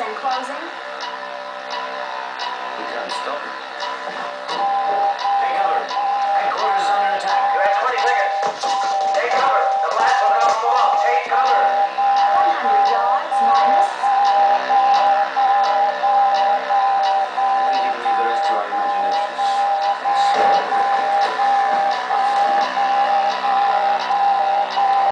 and closing. You can't stop it.